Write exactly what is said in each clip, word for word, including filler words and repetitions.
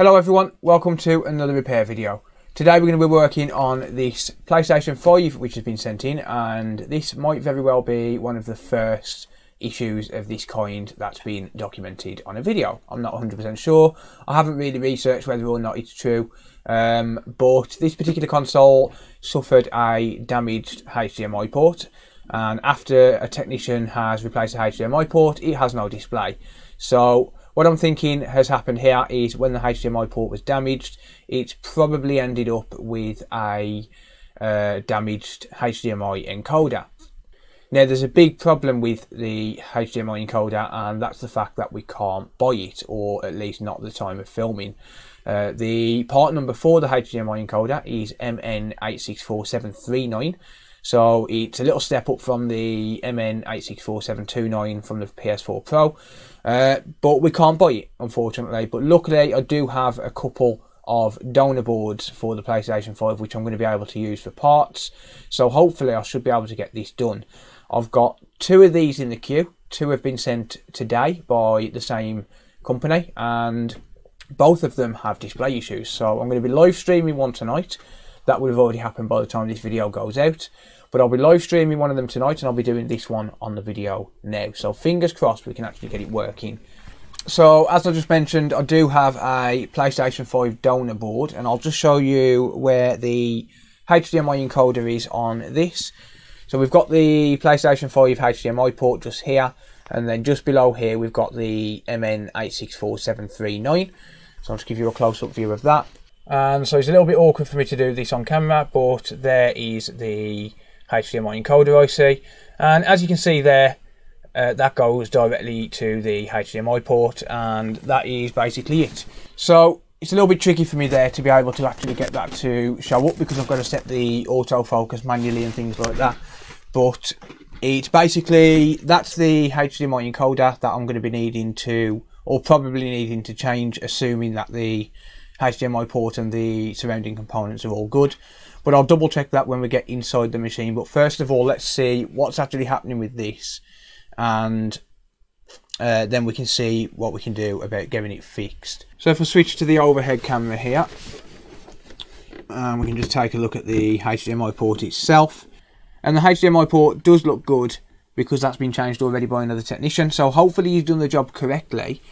Hello everyone, welcome to another repair video. Today we're going to be working on this PlayStation five which has been sent in, and this might very well be one of the first issues of this kind that's been documented on a video. I'm not one hundred percent sure, I haven't really researched whether or not it's true, um, but this particular console suffered a damaged H D M I port, and after a technician has replaced the H D M I port it has no display. So what I'm thinking has happened here is when the H D M I port was damaged, it's probably ended up with a uh, damaged H D M I encoder. Now there's a big problem with the H D M I encoder, and that's the fact that we can't buy it, or at least not at the time of filming. Uh, the part number for the H D M I encoder is M N eight six four seven three nine. So it's a little step up from the M N eight six four seven two nine from the P S four Pro, uh, but we can't buy it, unfortunately. But luckily I do have a couple of donor boards for the PlayStation five which I'm going to be able to use for parts, so hopefully I should be able to get this done. I've got two of these in the queue, two have been sent today by the same company, and both of them have display issues, so I'm going to be live streaming one tonight. That would have already happened by the time this video goes out, but I'll be live streaming one of them tonight and I'll be doing this one on the video now, so fingers crossed we can actually get it working. So as I just mentioned, I do have a PlayStation five donor board, and I'll just show you where the H D M I encoder is on this. So we've got the PlayStation five H D M I port just here, and then just below here we've got the M N eight six four seven three nine, so I'll just give you a close-up view of that. And so it's a little bit awkward for me to do this on camera, but there is the H D M I encoder I C, and as you can see there, uh, that goes directly to the H D M I port, and that is basically it. So it's a little bit tricky for me there to be able to actually get that to show up, because I've got to set the autofocus manually and things like that, but it's basically, that's the H D M I encoder that I'm going to be needing to, or probably needing to change, assuming that the H D M I port and the surrounding components are all good. But I'll double check that when we get inside the machine. But first of all, let's see what's actually happening with this, and uh, then we can see what we can do about getting it fixed. So if I switch to the overhead camera here, and we can just take a look at the H D M I port itself, and the H D M I port does look good because that's been changed already by another technician, so hopefully he's done the job correctly.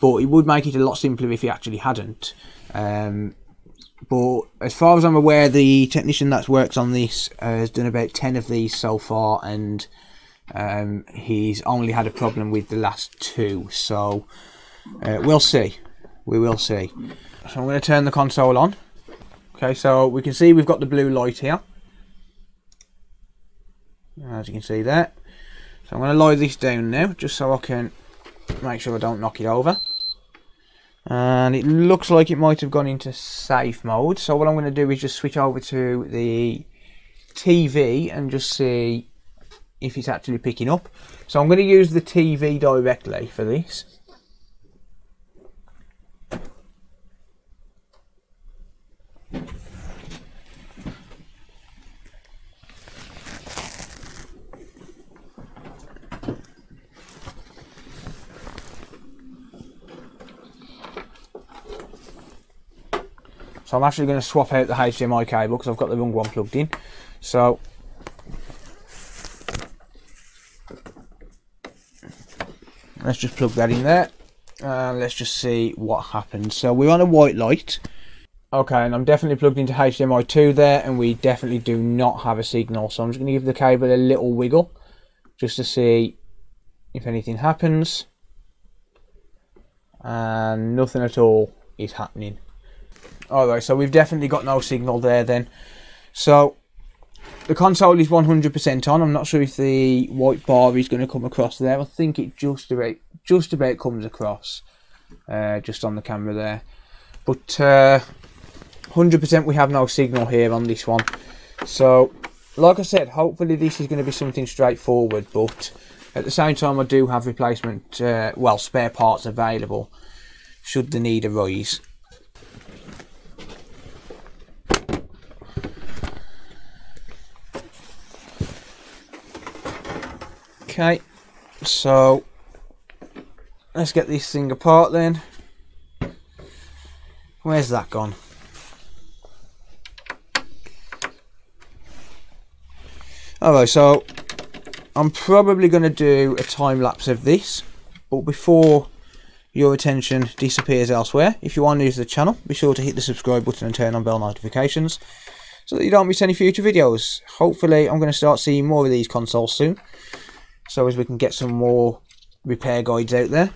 But it would make it a lot simpler if he actually hadn't. Um, but as far as I'm aware, the technician that's worked on this uh, has done about ten of these so far, and um, he's only had a problem with the last two. So uh, we'll see. We will see. So I'm going to turn the console on. Okay, so we can see we've got the blue light here, as you can see there. So I'm going to lower this down now, just so I can make sure I don't knock it over. And it looks like it might have gone into safe mode, so what I'm going to do is just switch over to the T V and just see if it's actually picking up. So I'm going to use the T V directly for this. So I'm actually going to swap out the H D M I cable because I've got the wrong one plugged in. So let's just plug that in there, and let's just see what happens. So we're on a white light. Okay, and I'm definitely plugged into H D M I two there, and we definitely do not have a signal. So I'm just going to give the cable a little wiggle just to see if anything happens. And nothing at all is happening. Alright, so we've definitely got no signal there then. So the console is one hundred percent on. I'm not sure if the white bar is going to come across there. I think it just about, just about comes across uh, just on the camera there. But one hundred percent uh, we have no signal here on this one. So like I said, hopefully this is going to be something straightforward, but at the same time I do have replacement, uh, well, spare parts available should the need arise. Okay, so let's get this thing apart then. Where's that gone? Alright, so I'm probably going to do a time lapse of this, but before your attention disappears elsewhere, if you are new to the channel, be sure to hit the subscribe button and turn on bell notifications so that you don't miss any future videos. Hopefully I'm going to start seeing more of these consoles soon, so as we can get some more repair guides out there.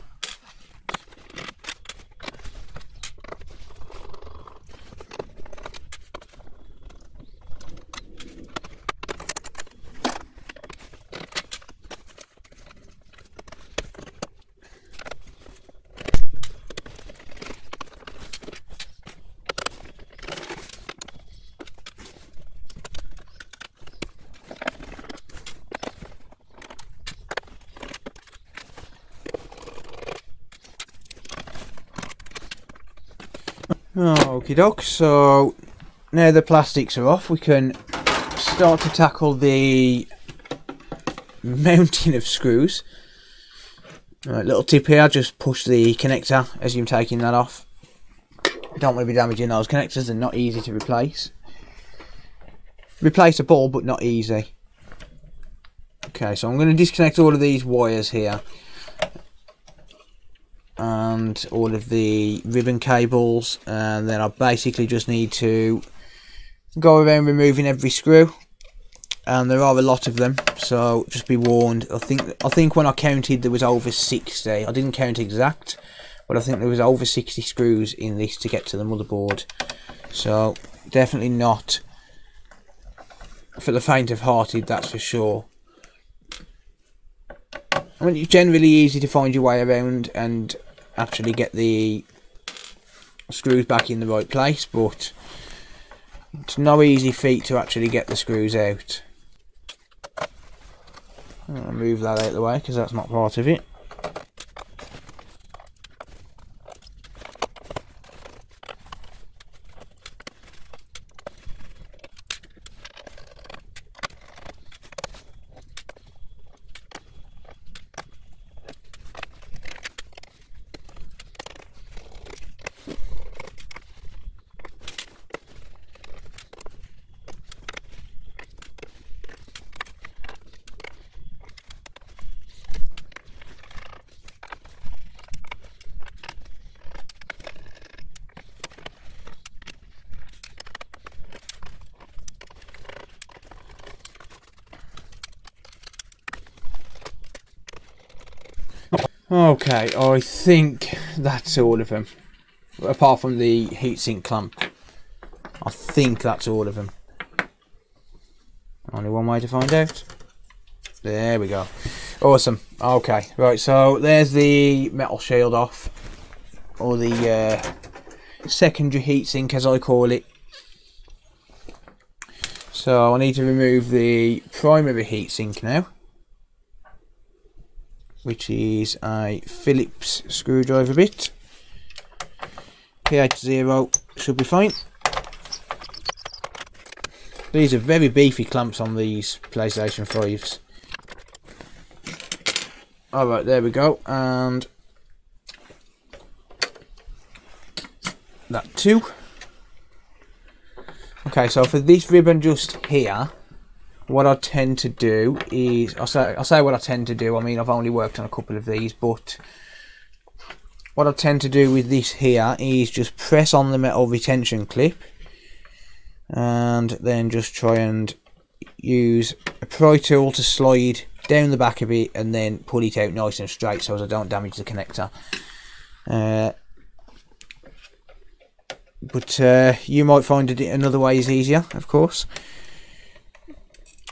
Okie doke, so now the plastics are off, we can start to tackle the mountain of screws. Alright, little tip here, just push the connector as you're taking that off. Don't want to be damaging those connectors, they're not easy to replace. Replaceable, but not easy. Okay, so I'm going to disconnect all of these wires here, and all of the ribbon cables, and then I basically just need to go around removing every screw, and there are a lot of them, so just be warned. I think I think when I counted there was over sixty. I didn't count exact, but I think there was over sixty screws in this to get to the motherboard, so definitely not for the faint of hearted, that's for sure. I mean, it's generally easy to find your way around and actually get the screws back in the right place, but it's no easy feat to actually get the screws out. I'm going to move that out of the way because that's not part of it. Okay, I think that's all of them, apart from the heatsink clamp. I think that's all of them. Only one way to find out. There we go. Awesome. Okay, right, so there's the metal shield off, or the uh, secondary heatsink as I call it. So I need to remove the primary heatsink now, which is a Phillips screwdriver bit. P H zero should be fine. These are very beefy clamps on these PlayStation fives. Alright, there we go, and that too. Okay, so for this ribbon just here, what I tend to do is, I say, I say what I tend to do, I mean I've only worked on a couple of these, but what I tend to do with this here is just press on the metal retention clip and then just try and use a pry tool to slide down the back of it and then pull it out nice and straight so as I don't damage the connector. Uh, but uh, you might find it another way is easier, of course.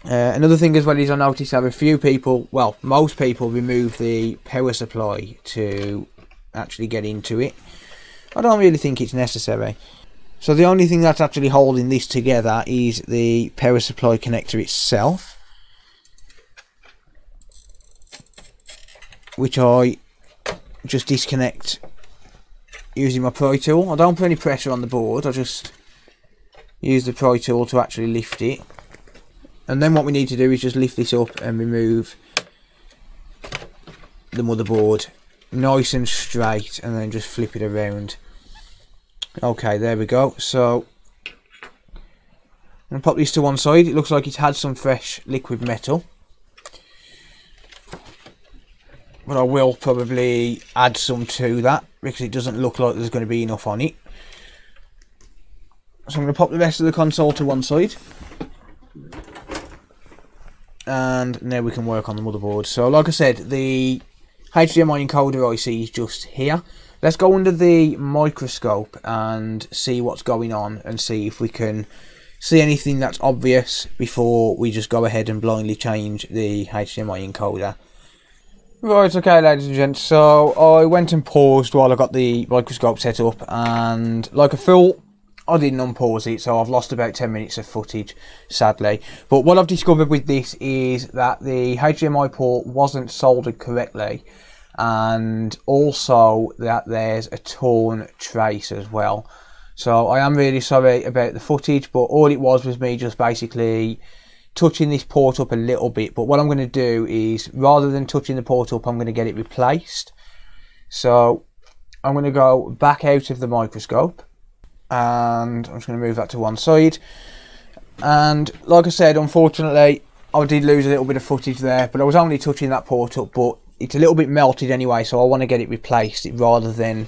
Uh, another thing as well is I noticed that a few people, well, most people remove the power supply to actually get into it. I don't really think it's necessary. So the only thing that's actually holding this together is the power supply connector itself, which I just disconnect using my pry tool. I don't put any pressure on the board, I just use the pry tool to actually lift it. And then what we need to do is just lift this up and remove the motherboard nice and straight and then just flip it around. Okay, there we go. So I'm going to pop these to one side. It looks like it's had some fresh liquid metal, but I will probably add some to that because it doesn't look like there's going to be enough on it. So I'm going to pop the rest of the console to one side, and now we can work on the motherboard. So like I said, the H D M I encoder I C is just here. Let's go under the microscope and see what's going on and see if we can see anything that's obvious before we just go ahead and blindly change the H D M I encoder. Right, okay ladies and gents, so I went and paused while I got the microscope set up, and like a fool I didn't unpause it, so I've lost about ten minutes of footage, sadly. But what I've discovered with this is that the H D M I port wasn't soldered correctly, and also that there's a torn trace as well. So I am really sorry about the footage, but all it was was me just basically touching this port up a little bit. But what I'm going to do is, rather than touching the port up, I'm going to get it replaced. So I'm going to go back out of the microscope, and I'm just going to move that to one side. And like I said, unfortunately I did lose a little bit of footage there, but I was only touching that port up, but it's a little bit melted anyway, so I want to get it replaced rather than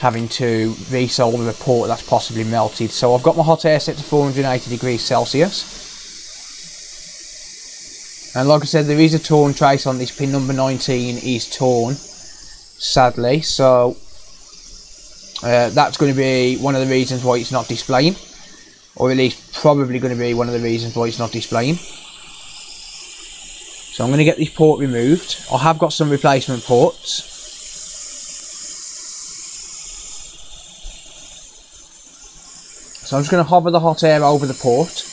having to resolder a port that's possibly melted. So I've got my hot air set to four hundred eighty degrees Celsius, and like I said, there is a torn trace on this pin. Number nineteen is torn, sadly, so Uh, that's going to be one of the reasons why it's not displaying, or at least probably going to be one of the reasons why it's not displaying. So I'm going to get this port removed. I have got some replacement ports. So I'm just going to hover the hot air over the port,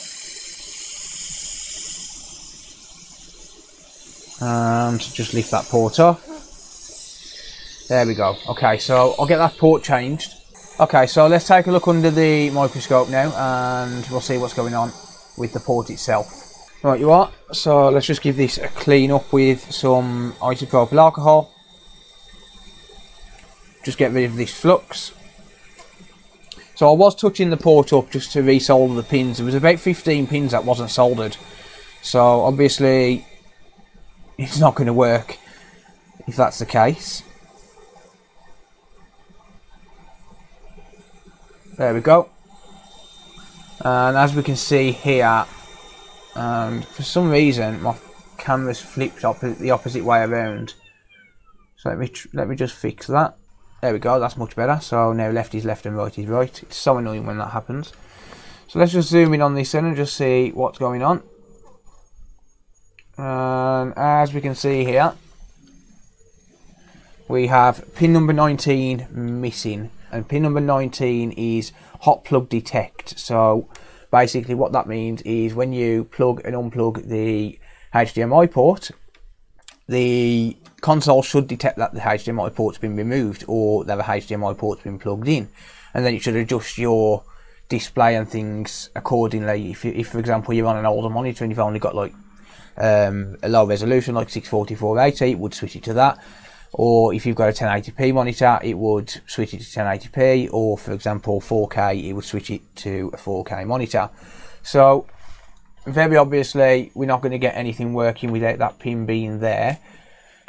and just lift that port off. There we go. Okay, so I'll get that port changed. Okay, so let's take a look under the microscope now, and we'll see what's going on with the port itself. Right, you are. So let's just give this a clean up with some isopropyl alcohol. Just get rid of this flux. So I was touching the port up just to resolder the pins. There was about fifteen pins that wasn't soldered. So obviously it's not going to work if that's the case. There we go, and as we can see here, um, for some reason my camera's flipped up the opposite way around, so let me tr let me just fix that. There we go, that's much better. So now left is left and right is right. It's so annoying when that happens. So let's just zoom in on this then and just see what's going on. And as we can see here, we have pin number nineteen missing, and pin number nineteen is hot plug detect. So basically what that means is when you plug and unplug the H D M I port, the console should detect that the H D M I port's been removed or that the H D M I port's been plugged in, and then it should adjust your display and things accordingly. If, you, if for example you're on an older monitor and you've only got like um, a low resolution like six forty by four eighty, it would switch it to that. Or if you've got a ten eighty p monitor, it would switch it to ten eighty p, or for example four K, it would switch it to a four K monitor. So very obviously we're not going to get anything working without that pin being there.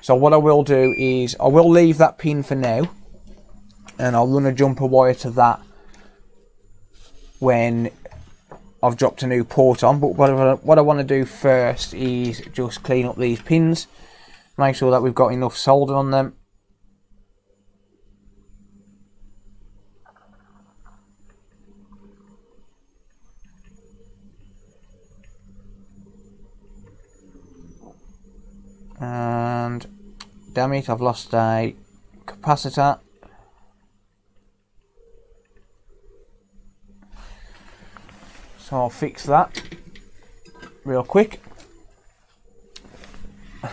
So what I will do is I will leave that pin for now, and I'll run a jumper wire to that when I've dropped a new port on. But what I want to do first is just clean up these pins, make sure that we've got enough solder on them. And damn it, I've lost a capacitor. So I'll fix that real quick.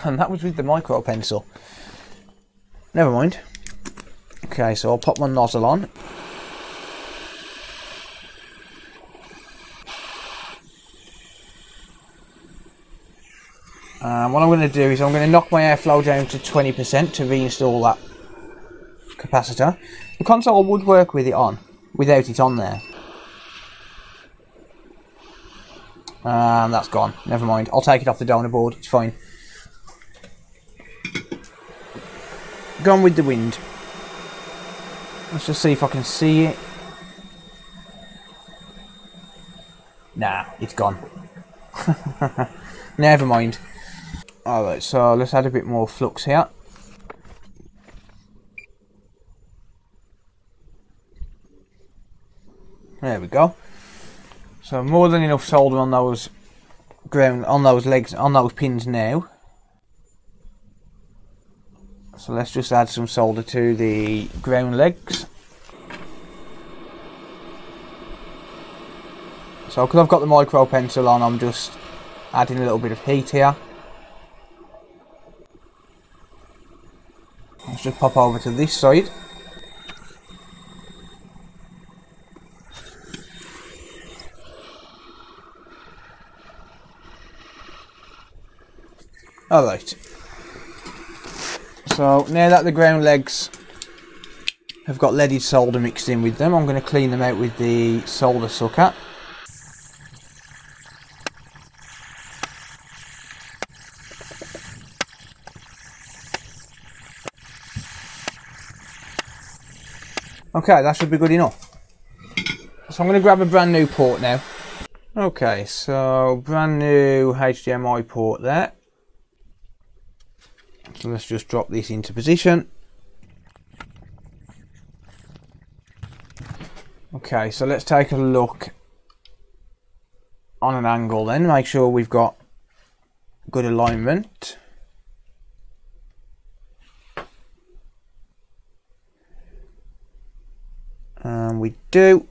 And that was with the micro pencil. Never mind. Okay, so I'll pop my nozzle on. And what I'm going to do is I'm going to knock my airflow down to twenty percent to reinstall that capacitor. The console would work with it on, without it on there. And that's gone. Never mind. I'll take it off the donor board. It's fine. Gone with the wind. Let's just see if I can see it. Nah, it's gone. Never mind. Alright, so let's add a bit more flux here. There we go. So more than enough solder on those ground on those legs on those pins now. So let's just add some solder to the ground legs. So because I've got the micro pencil on, I'm just adding a little bit of heat here. Let's just pop over to this side. Alright. So now that the ground legs have got leaded solder mixed in with them, I'm going to clean them out with the solder sucker. Okay, that should be good enough. So I'm going to grab a brand new port now. Okay, so brand new H D M I port there. So let's just drop this into position. Okay, so let's take a look on an angle then, make sure we've got good alignment. And we do.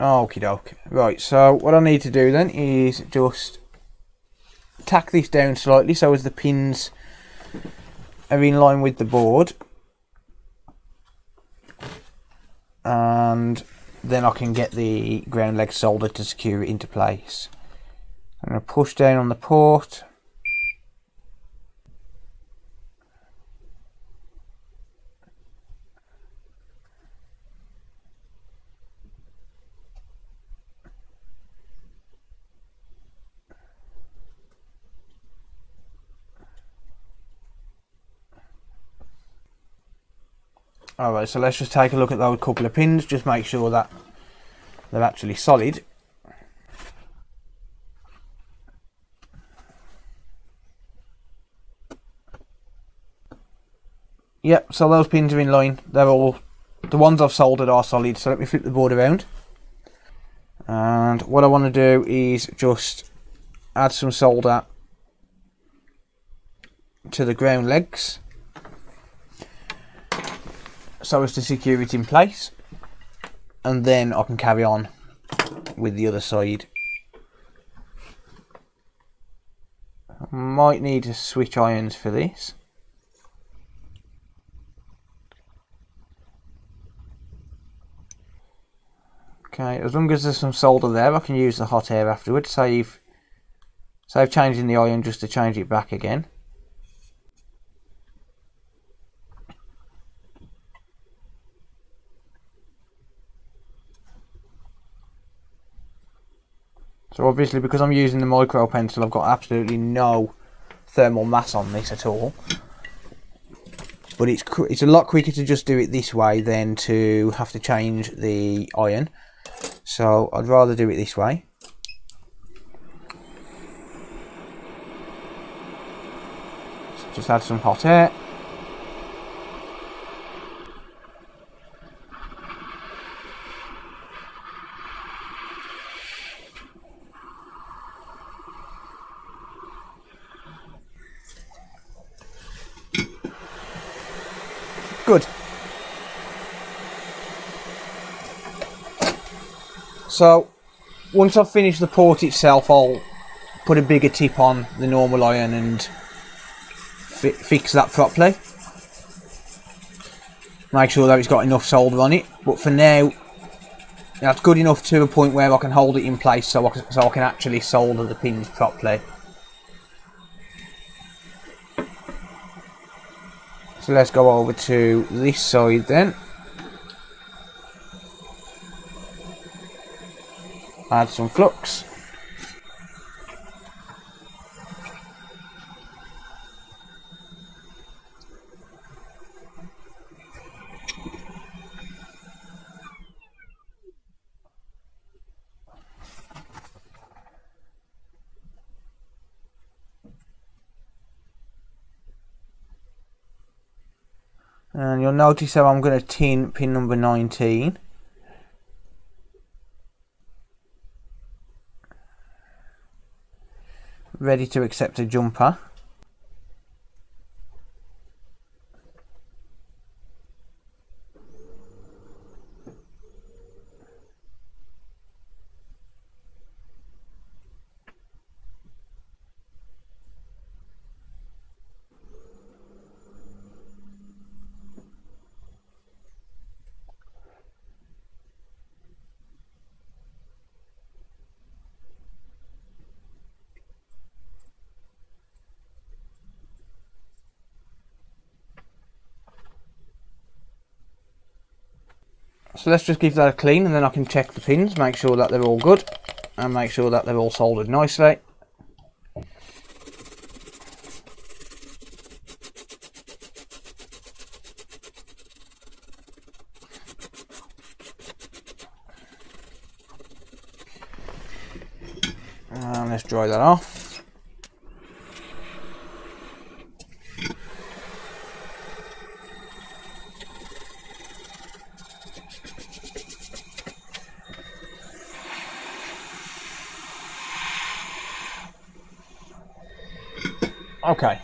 Okie doke. Right, so what I need to do then is just tack this down slightly so as the pins are in line with the board, and then I can get the ground leg solder to secure it into place. I'm going to push down on the port, Alright, so let's just take a look at those couple of pins, just make sure that they're actually solid. Yep, so those pins are in line, they're all, the ones I've soldered are solid, so let me flip the board around. And what I want to do is just add some solder to the ground legs, so as to secure it in place, and then I can carry on with the other side. I might need to switch irons for this. Okay, as long as there's some solder there, I can use the hot air afterwards, save, save changing the iron just to change it back again. So obviously because I'm using the micro pencil, I've got absolutely no thermal mass on this at all. But it's it's a lot quicker to just do it this way than to have to change the iron. So I'd rather do it this way. So just add some hot air. Good. So once I've finished the port itself, I'll put a bigger tip on the normal iron and fi fix that properly. Make sure that it's got enough solder on it, but for now that's good enough to a point where I can hold it in place so I can, so I can actually solder the pins properly. So let's go over to this side then. Add some flux. And you'll notice that I'm going to tin pin number nineteen. Ready to accept a jumper. So let's just give that a clean and then I can check the pins, make sure that they're all good and make sure that they're all soldered nicely. And let's dry that off. Okay.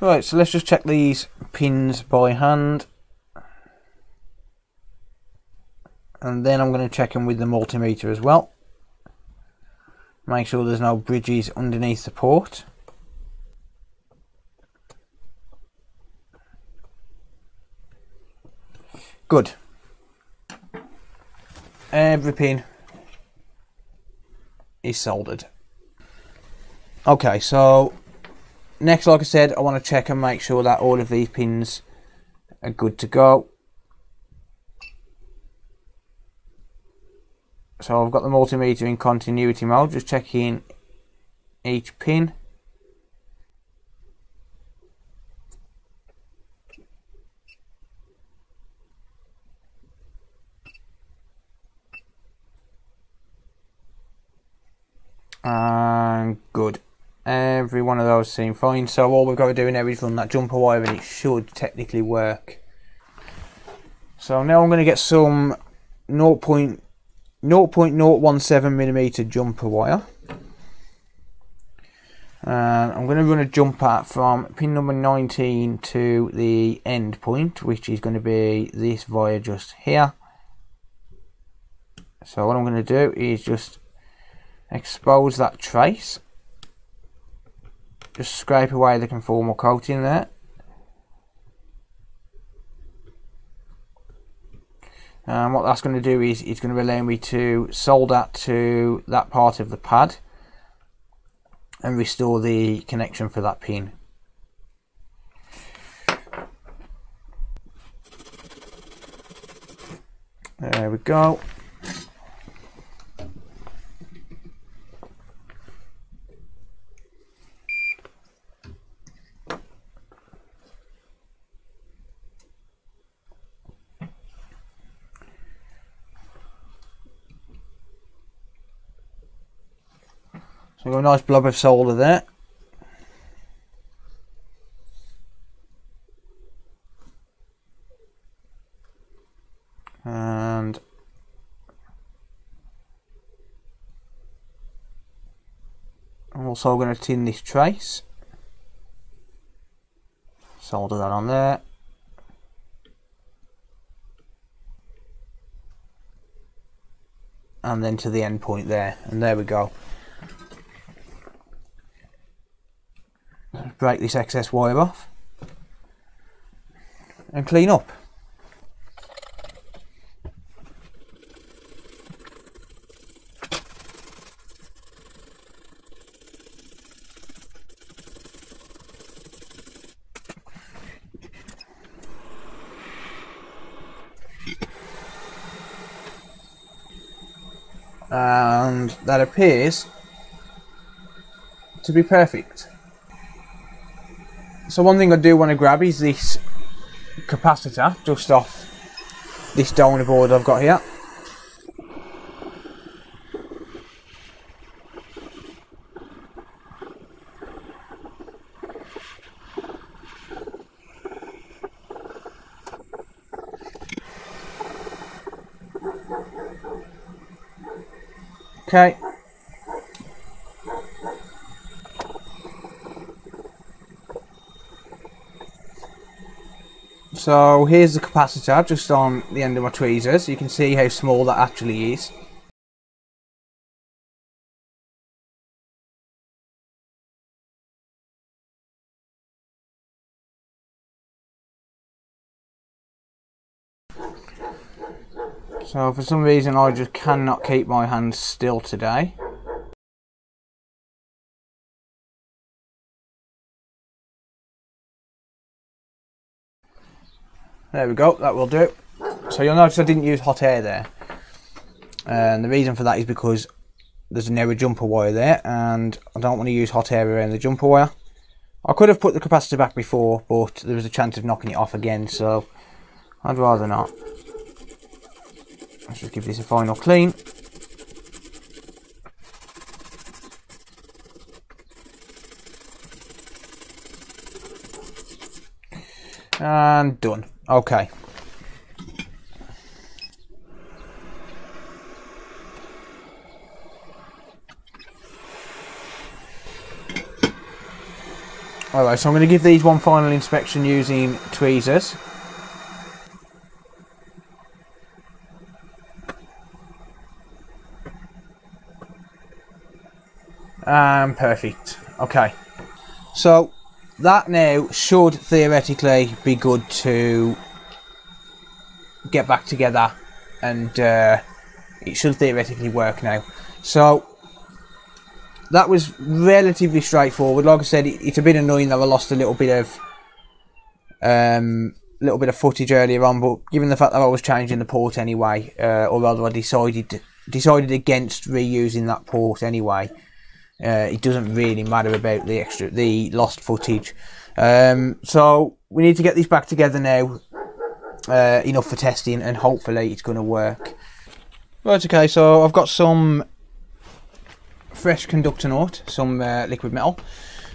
Right, so let's just check these pins by hand. And then I'm going to check them with the multimeter as well. Make sure there's no bridges underneath the port. Good. Every pin is soldered. Okay, so next, like I said, I want to check and make sure that all of these pins are good to go. So I've got the multimeter in continuity mode, just checking each pin. And good, every one of those seem fine, so all we've got to do now is run that jumper wire and it should technically work. So now I'm going to get some zero point zero one seven millimeter jumper wire and I'm going to run a jumper from pin number nineteen to the end point, which is going to be this wire just here. So what I'm going to do is just expose that trace, just scrape away the conformal coating there, and what that's going to do is it's going to allow me to solder to that part of the pad and restore the connection for that pin. There we go. So we've got a nice blob of solder there. And I'm also going to tin this trace. Solder that on there. And then to the end point there. And there we go. Break this excess wire off and clean up. and that appears to be perfect. So one thing I do want to grab is this capacitor just off this donor board I've got here. Okay. So here's the capacitor just on the end of my tweezers. You can see how small that actually is. So for some reason I just cannot keep my hands still today. There we go, that will do. So you'll notice I didn't use hot air there. And the reason for that is because there's an error jumper wire there and I don't want to use hot air around the jumper wire. I could have put the capacitor back before, but there was a chance of knocking it off again, so I'd rather not. Let's just give this a final clean. And done. Okay. Alright, so I'm going to give these one final inspection using tweezers. And perfect. Okay. So that now should theoretically be good to get back together, and uh, it should theoretically work now. So that was relatively straightforward. Like I said, it, it's a bit annoying that I lost a little bit of um, little bit of footage earlier on, but given the fact that I was changing the port anyway, uh, or rather I decided decided against reusing that port anyway. Uh, it doesn't really matter about the extra, the lost footage. Um, so we need to get these back together now, uh, enough for testing, and hopefully it's going to work. Right, okay, so I've got some fresh conductor nought, some uh, liquid metal,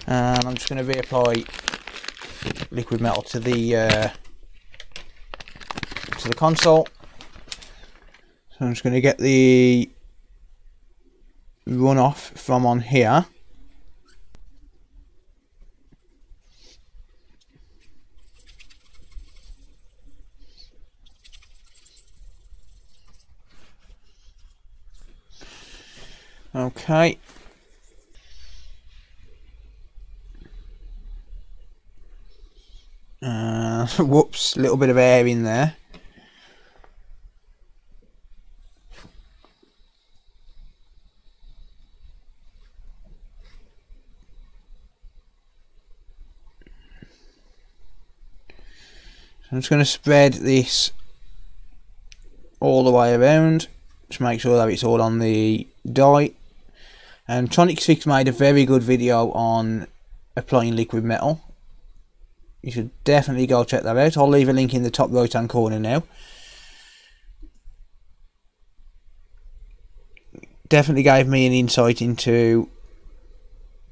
and I'm just going to reapply liquid metal to the uh, to the console. So I'm just going to get the run off from on here. Okay. Uh, whoops, a little bit of air in there. I'm just going to spread this all the way around, just make sure that it's all on the die. And TronicSix made a very good video on applying liquid metal. You should definitely go check that out. I'll leave a link in the top right hand corner now. Definitely gave me an insight into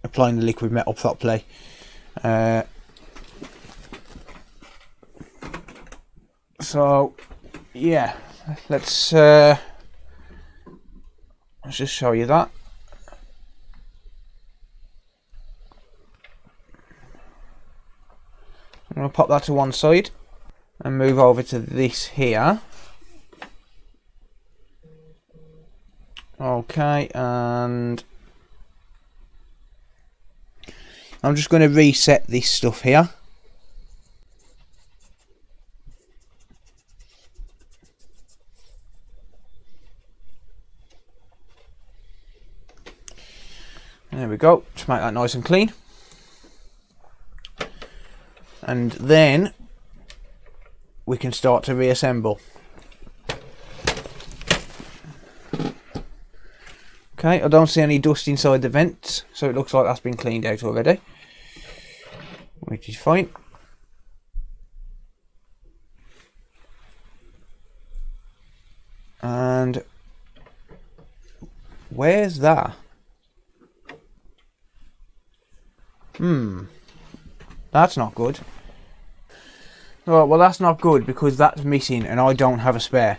applying the liquid metal properly. Uh, So, yeah, let's uh, let's just show you that. I'm going to pop that to one side and move over to this here. Okay, and I'm just going to reset this stuff here. There we go, just make that nice and clean. And then we can start to reassemble. Okay, I don't see any dust inside the vents, so it looks like that's been cleaned out already, which is fine. And where's that? Hmm, that's not good. All right, well, that's not good because that's missing and I don't have a spare.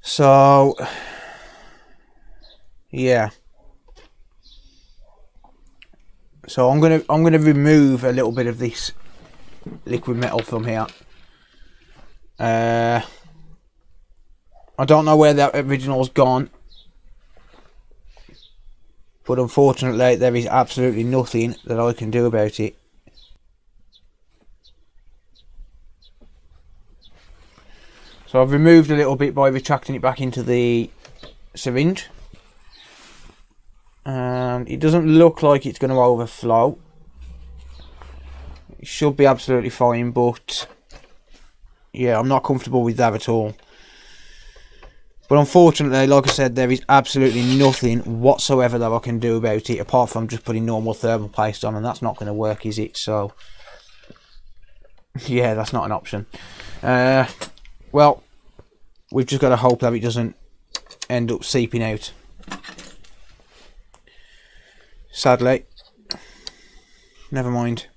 So, yeah. So I'm gonna I'm gonna remove a little bit of this liquid metal from here. Uh, I don't know where that original's gone, but unfortunately there is absolutely nothing that I can do about it. So I've removed a little bit by retracting it back into the syringe. And it doesn't look like it's going to overflow. It should be absolutely fine, but yeah, I'm not comfortable with that at all. But unfortunately, like I said, there is absolutely nothing whatsoever that I can do about it, apart from just putting normal thermal paste on, and that's not going to work, is it? So, yeah, that's not an option. Uh, well, we've just got to hope that it doesn't end up seeping out. Sadly. Never mind.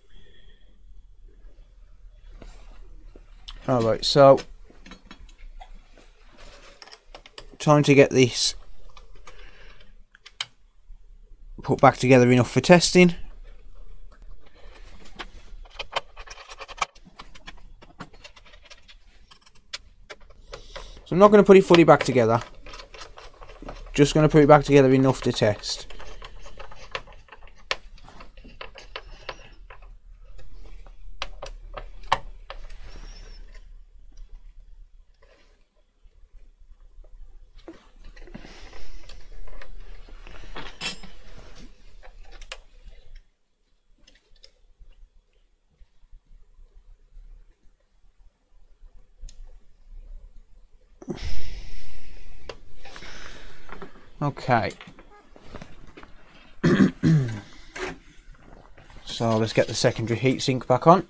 Alright, so time to get this put back together enough for testing. So I'm not going to put it fully back together, just going to put it back together enough to test. Okay, so let's get the secondary heatsink back on.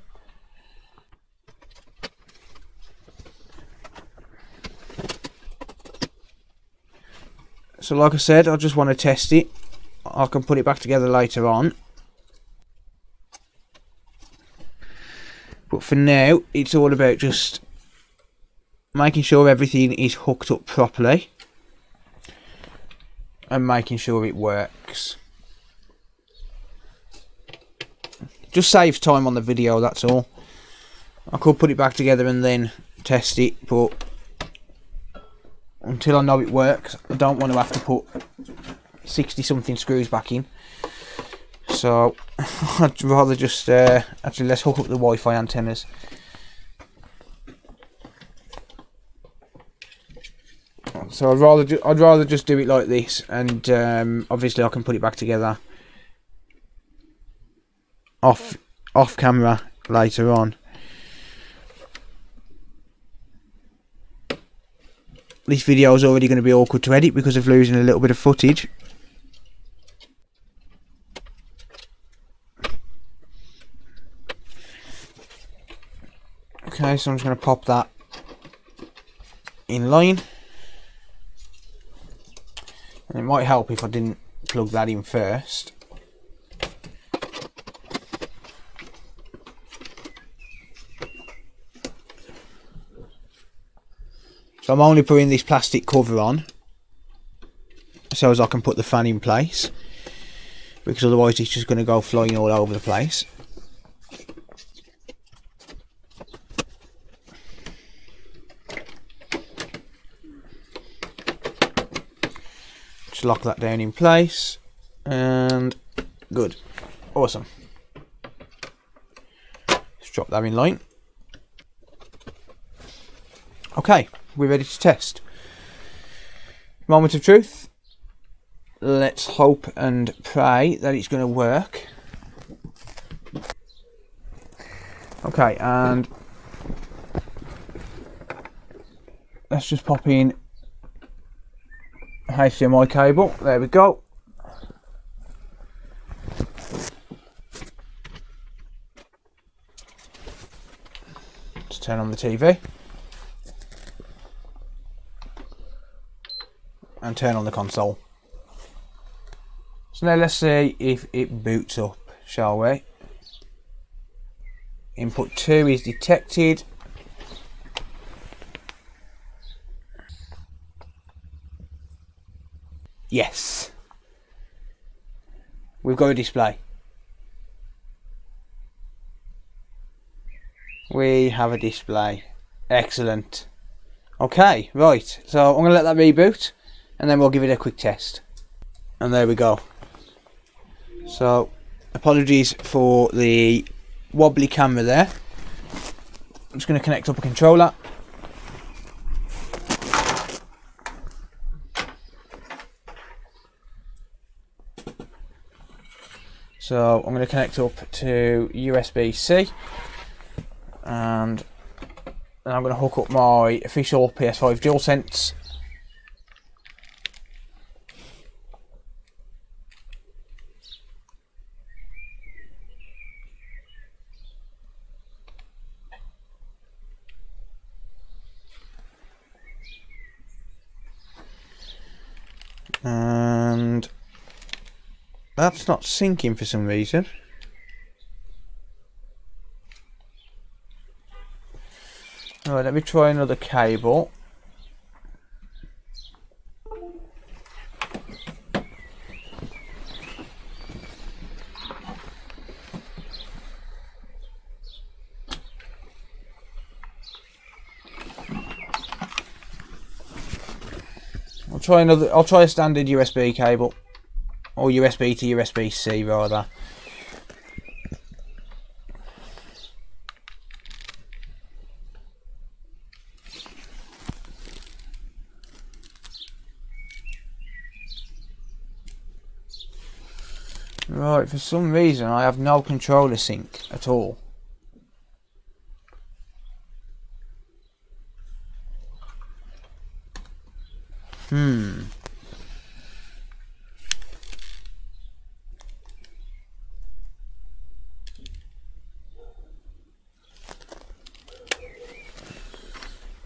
So like I said, I just want to test it. I can put it back together later on. But for now, it's all about just making sure everything is hooked up properly. And making sure it works. Just saves time on the video, that's all. I could put it back together and then test it, but until I know it works, I don't want to have to put sixty something screws back in. So I'd rather just uh, actually let's hook up the Wi-Fi antennas. So I'd rather ju I'd rather just do it like this, and um, obviously I can put it back together off off camera later on. This video is already going to be awkward to edit because of losing a little bit of footage. Okay, so I'm just going to pop that in line. It might help if I didn't plug that in first. So I'm only putting this plastic cover on so as I can put the fan in place, because otherwise it's just going to go flying all over the place. Lock that down in place, and good, awesome. Let's drop that in line. Okay, we're ready to test. Moment of truth. Let's hope and pray that it's going to work. Okay, and let's just pop in H D M I cable, there we go. Let's turn on the T V. And turn on the console. So now let's see if it boots up, shall we? Input two is detected. Yes. We've got a display. We have a display. Excellent. Okay, right. So I'm going to let that reboot and then we'll give it a quick test. And there we go. So, apologies for the wobbly camera there. I'm just going to connect up a controller. So I'm going to connect up to U S B C and then I'm going to hook up my official P S five DualSense. And that's not syncing for some reason. Alright, let me try another cable. I'll try another I'll try a standard U S B cable. Or U S B to U S B C rather. Right, for some reason I have no controller sync at all. Hmm.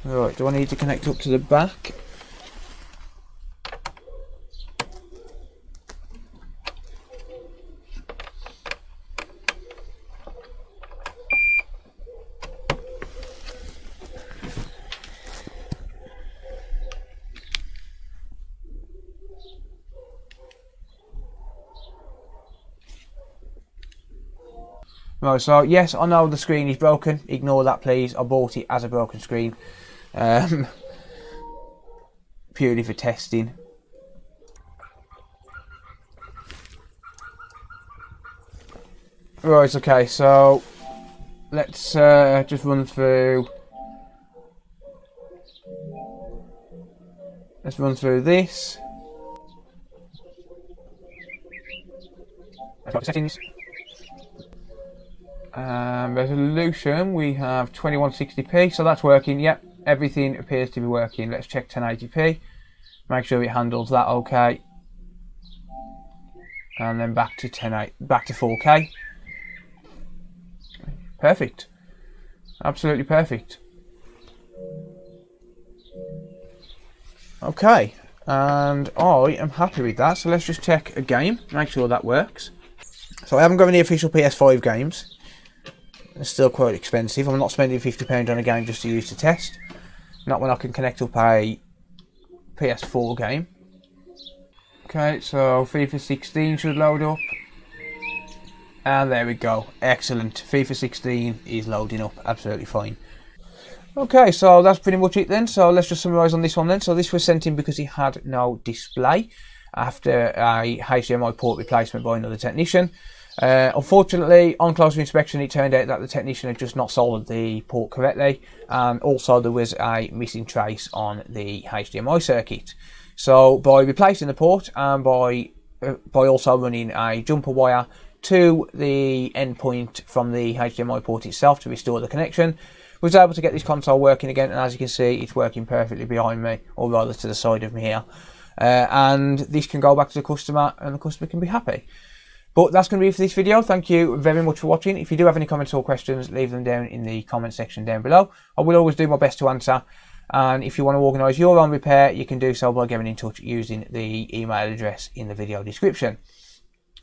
Right, do I need to connect up to the back? Right, so yes, I know the screen is broken. Ignore that, please. I bought it as a broken screen. Um, purely for testing. Right, okay, so let's uh, just run through let's run through this settings. Um, resolution, we have twenty-one sixty p, so that's working, yep. Everything appears to be working. Let's check ten eighty p. Make sure it handles that okay. And then back to ten eighty, back to four K. Perfect. Absolutely perfect. Okay. And I am happy with that. So let's just check a game. Make sure that works. So I haven't got any official P S five games. It's still quite expensive. I'm not spending fifty pounds on a game just to use to test. Not when I can connect up a P S four game. Okay, so FIFA sixteen should load up. And there we go. Excellent. FIFA sixteen is loading up. Absolutely fine. Okay, so that's pretty much it then. So let's just summarise on this one then. So this was sent in because it had no display after a H D M I port replacement by another technician. Uh, unfortunately, on closer inspection, it turned out that the technician had just not soldered the port correctly, and also there was a missing trace on the H D M I circuit. So by replacing the port and by uh, by also running a jumper wire to the endpoint from the H D M I port itself to restore the connection, I was able to get this console working again, and as you can see, it's working perfectly behind me, or rather to the side of me here. uh, and these can go back to the customer and the customer can be happy. But that's going to be it for this video. Thank you very much for watching. If you do have any comments or questions, leave them down in the comment section down below. I will always do my best to answer. And if you want to organise your own repair, you can do so by getting in touch using the email address in the video description.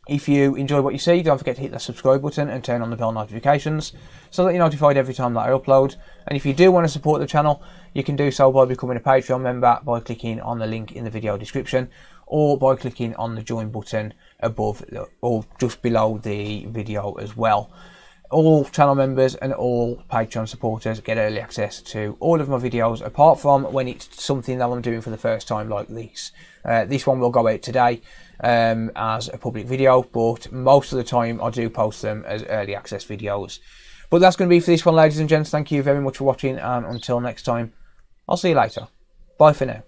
If you enjoy what you see, don't forget to hit that subscribe button and turn on the bell notifications so that you're notified every time that I upload. And if you do want to support the channel, you can do so by becoming a Patreon member by clicking on the link in the video description, or by clicking on the join button above or just below the video as well. All channel members and all Patreon supporters get early access to all of my videos, apart from when it's something that I'm doing for the first time like this. Uh, this one will go out today um, as a public video, but most of the time I do post them as early access videos. But that's going to be for this one, ladies and gents. Thank you very much for watching, and until next time, I'll see you later. Bye for now.